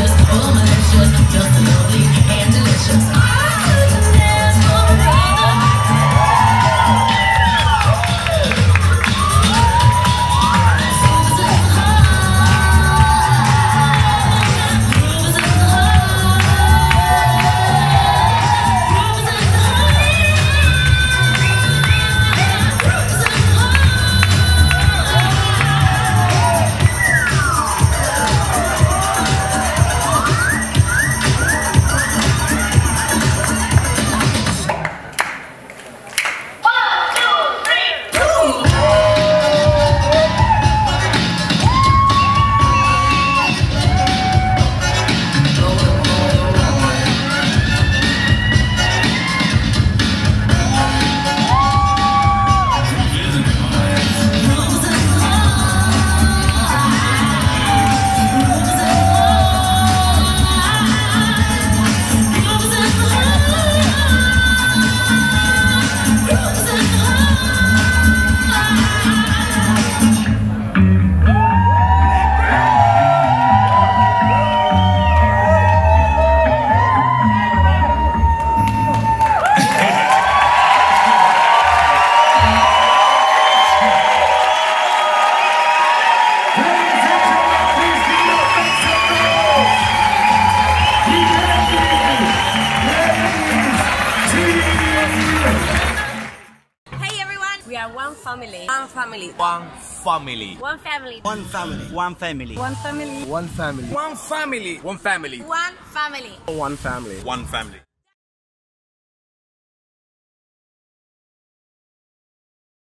delicious, full malicious, just lovely and delicious. I couldn't dance for another. Moves in the heart, moves in the heart, moves in the heart, moves in the heart. One family. One family. One family. One family. One family. One family. One family. One family.